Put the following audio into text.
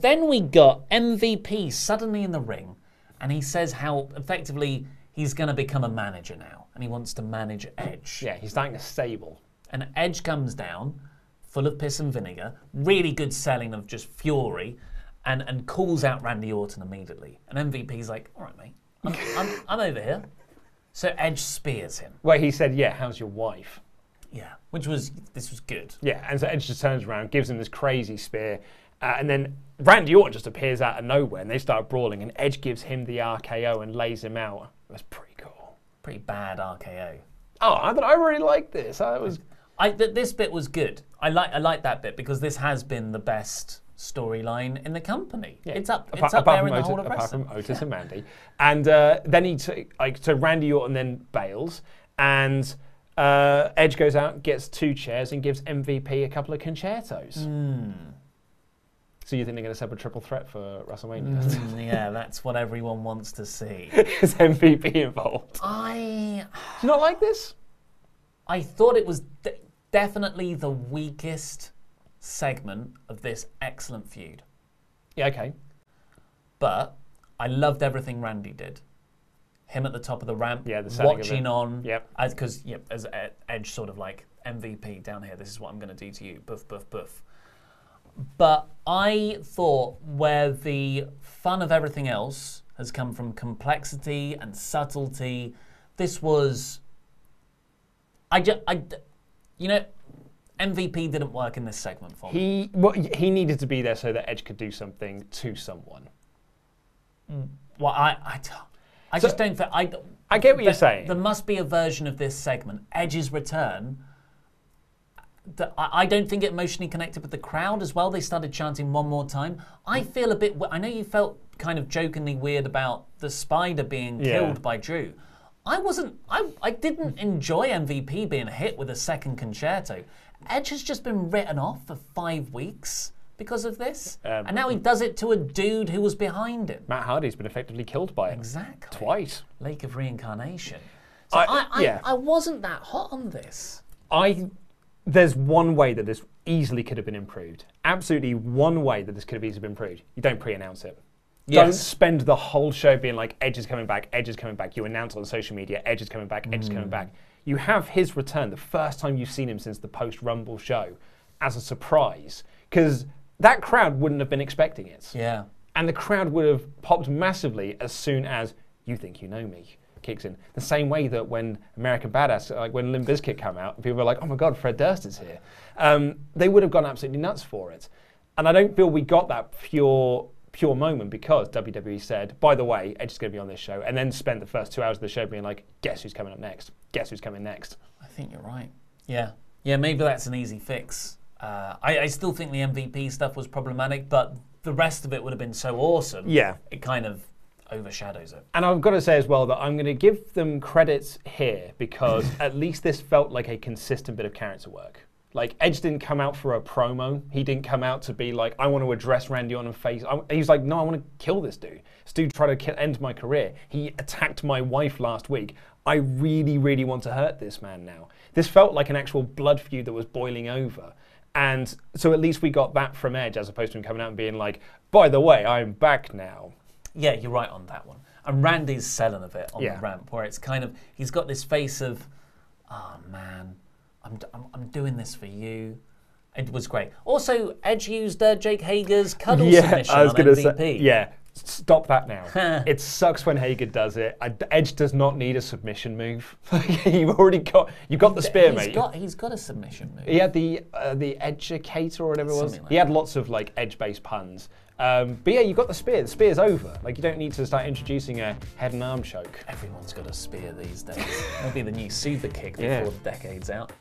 Then we got MVP suddenly in the ring, and he says how effectively he's going to become a manager now, and he wants to manage Edge. Yeah, he's starting a stable. And Edge comes down, full of piss and vinegar, really good selling of just fury, and calls out Randy Orton immediately. And MVP's like, all right, mate, I'm over here. So Edge spears him. Well, he said, yeah, how's your wife? Yeah, which was, this was good. Yeah, and so Edge just turns around, gives him this crazy spear, and then Randy Orton just appears out of nowhere, and they start brawling, and Edge gives him the RKO and lays him out. That's pretty cool. Pretty bad RKO. Oh, I thought I really liked this. That was... this bit was good. I like that bit because this has been the best storyline in the company. Yeah. It's up there in the whole of wrestling. Apart from Otis and Mandy. And then so Randy Orton then bails, and Edge goes out, gets 2 chairs, and gives MVP a couple of concertos. Mm. So you think they're going to set up a triple threat for WrestleMania? Mm, yeah, that's what everyone wants to see. Is MVP involved? Do you not like this? I thought it was definitely the weakest segment of this excellent feud. Yeah, okay. But I loved everything Randy did. Him at the top of the ramp, yeah, the watching on. Yep. Because as Edge sort of like, MVP down here, this is what I'm going to do to you. Boof, boof, boof. But I thought where the fun of everything else has come from complexity and subtlety, this was... you know, MVP didn't work in this segment for me. He needed to be there so that Edge could do something to someone. Well, I just don't... I get what you're saying. There must be a version of this segment, Edge's return... I don't think it emotionally connected with the crowd as well. They started chanting one more time. I feel a bit... I know you felt kind of jokingly weird about the spider being killed by Drew. I didn't enjoy MVP being hit with a second concerto. Edge has just been written off for 5 weeks because of this. And now he does it to a dude who was behind him. Matt Hardy's been effectively killed by it. Exactly. Twice. Lake of Reincarnation. So I wasn't that hot on this. There's one way that this easily could have been improved. Absolutely one way that this could have easily been improved. You don't pre-announce it. Yes. Don't spend the whole show being like, Edge is coming back, Edge is coming back. You announce on social media, Edge is coming back, Edge is coming back. You have his return, the first time you've seen him since the post-Rumble show, as a surprise. Because that crowd wouldn't have been expecting it. Yeah. And the crowd would have popped massively as soon as You Think You Know Me kicks in. The same way that when American Badass, like when Limp Bizkit come out, people were like, oh my God, Fred Durst is here. They would have gone absolutely nuts for it. And I don't feel we got that pure moment because WWE said, by the way, Edge is going to be on this show, and then spent the first 2 hours of the show being like, guess who's coming up next? Guess who's coming next? I think you're right. Yeah. Yeah, maybe that's an easy fix. I still think the MVP stuff was problematic, but the rest of it would have been so awesome. Yeah. It kind of overshadows it. And I've got to say as well that I'm going to give them credits here because at least this felt like a consistent bit of character work. Like, Edge didn't come out for a promo. He didn't come out to be like, I want to address Randy Orton and face... He was like, no, I want to kill this dude. This dude tried to end my career. He attacked my wife last week. I really, really want to hurt this man now. This felt like an actual blood feud that was boiling over. And so at least we got that from Edge as opposed to him coming out and being like, by the way, I'm back now. Yeah, you're right on that one. And Randy's selling a bit on the ramp, where it's kind of, he's got this face of, oh man, I'm doing this for you. It was great. Also, Edge used Jake Hager's cuddle submission on MVP. Yeah, stop that now. It sucks when Hager does it. Edge does not need a submission move. You've got the spear, mate. He's got a submission move. He had the educator or whatever it was. Like he had lots of like Edge-based puns. But yeah, you've got the spear. The spear's over. Like, you don't need to start introducing a head and arm choke. Everyone's got a spear these days. That'll be the new super kick before the decade's out.